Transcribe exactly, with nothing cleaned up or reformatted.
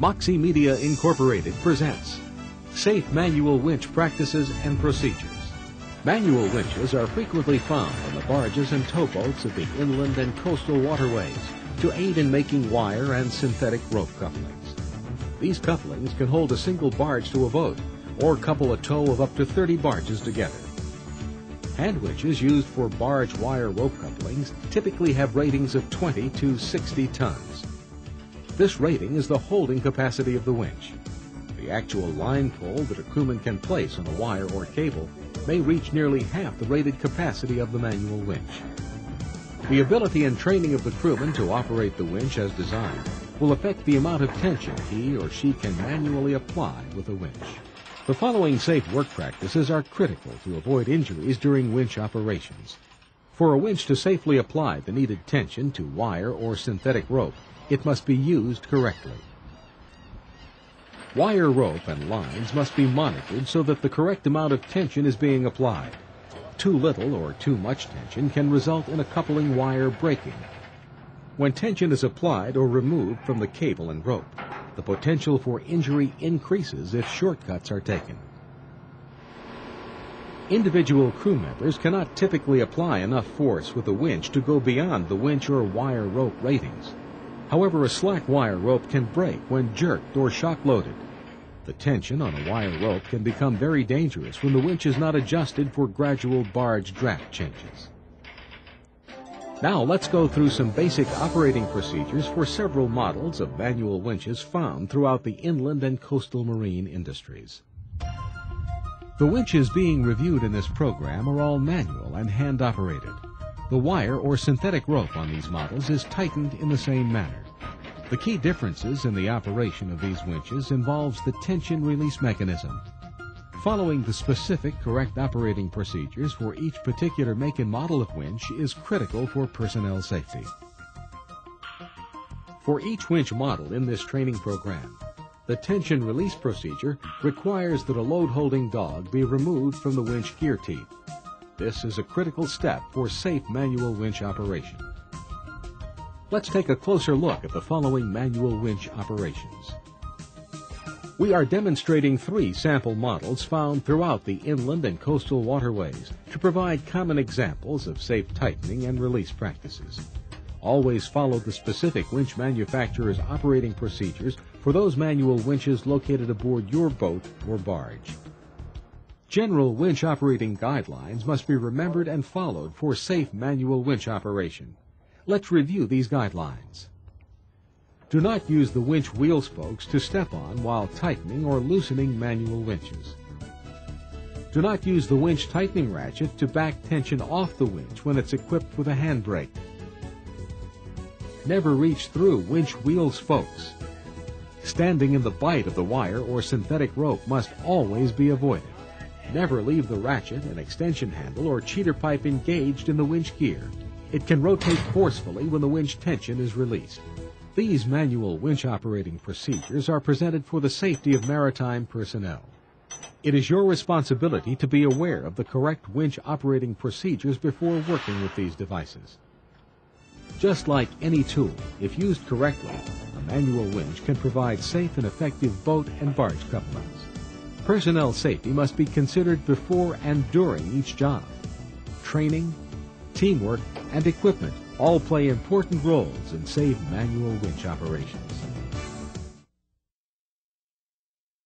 Moxie Media Incorporated presents Safe Manual Winch Practices and Procedures. Manual winches are frequently found on the barges and towboats of the inland and coastal waterways to aid in making wire and synthetic rope couplings. These couplings can hold a single barge to a boat or couple a tow of up to thirty barges together. Hand winches used for barge wire rope couplings typically have ratings of twenty to sixty tons. This rating is the holding capacity of the winch. The actual line pull that a crewman can place on a wire or cable may reach nearly half the rated capacity of the manual winch. The ability and training of the crewman to operate the winch as designed will affect the amount of tension he or she can manually apply with a winch. The following safe work practices are critical to avoid injuries during winch operations. For a winch to safely apply the needed tension to wire or synthetic rope, it must be used correctly. Wire rope and lines must be monitored so that the correct amount of tension is being applied. Too little or too much tension can result in a coupling wire breaking. When tension is applied or removed from the cable and rope, the potential for injury increases if shortcuts are taken. Individual crew members cannot typically apply enough force with a winch to go beyond the winch or wire rope ratings. However, a slack wire rope can break when jerked or shock-loaded. The tension on a wire rope can become very dangerous when the winch is not adjusted for gradual barge draft changes. Now let's go through some basic operating procedures for several models of manual winches found throughout the inland and coastal marine industries. The winches being reviewed in this program are all manual and hand-operated. The wire or synthetic rope on these models is tightened in the same manner. The key differences in the operation of these winches involves the tension release mechanism. Following the specific correct operating procedures for each particular make and model of winch is critical for personnel safety. For each winch model in this training program, the tension release procedure requires that a load-holding dog be removed from the winch gear teeth. This is a critical step for safe manual winch operation. Let's take a closer look at the following manual winch operations. We are demonstrating three sample models found throughout the inland and coastal waterways to provide common examples of safe tightening and release practices. Always follow the specific winch manufacturer's operating procedures for those manual winches located aboard your boat or barge. General winch operating guidelines must be remembered and followed for safe manual winch operation. Let's review these guidelines. Do not use the winch wheel spokes to step on while tightening or loosening manual winches. Do not use the winch tightening ratchet to back tension off the winch when it's equipped with a handbrake. Never reach through winch wheel spokes. Standing in the bite of the wire or synthetic rope must always be avoided. Never leave the ratchet and extension handle or cheater pipe engaged in the winch gear. It can rotate forcefully when the winch tension is released. These manual winch operating procedures are presented for the safety of maritime personnel. It is your responsibility to be aware of the correct winch operating procedures before working with these devices. Just like any tool, if used correctly, a manual winch can provide safe and effective boat and barge couplings. Personnel safety must be considered before and during each job. Training, teamwork, and equipment all play important roles in safe manual winch operations.